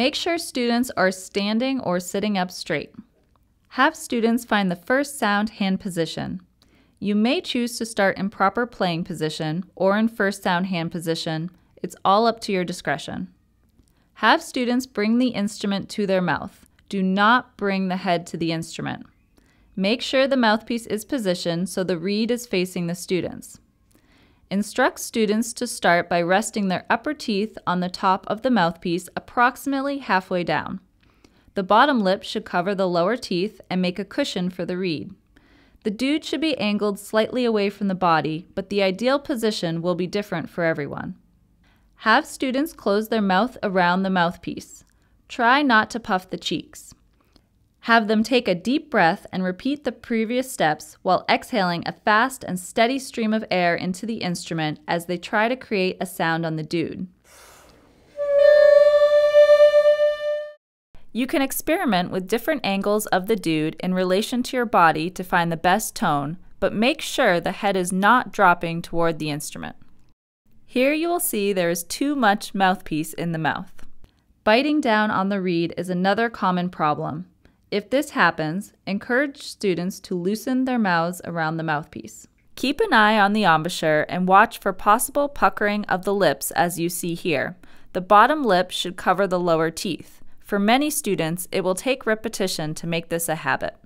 Make sure students are standing or sitting up straight. Have students find the first sound hand position. You may choose to start in proper playing position or in first sound hand position. It's all up to your discretion. Have students bring the instrument to their mouth. Do not bring the head to the instrument. Make sure the mouthpiece is positioned so the reed is facing the students. Instruct students to start by resting their upper teeth on the top of the mouthpiece approximately halfway down. The bottom lip should cover the lower teeth and make a cushion for the reed. The dood should be angled slightly away from the body, but the ideal position will be different for everyone. Have students close their mouth around the mouthpiece. Try not to puff the cheeks. Have them take a deep breath and repeat the previous steps while exhaling a fast and steady stream of air into the instrument as they try to create a sound on the dood. You can experiment with different angles of the dood in relation to your body to find the best tone, but make sure the head is not dropping toward the instrument. Here you will see there is too much mouthpiece in the mouth. Biting down on the reed is another common problem. If this happens, encourage students to loosen their mouths around the mouthpiece. Keep an eye on the embouchure and watch for possible puckering of the lips as you see here. The bottom lip should cover the lower teeth. For many students, it will take repetition to make this a habit.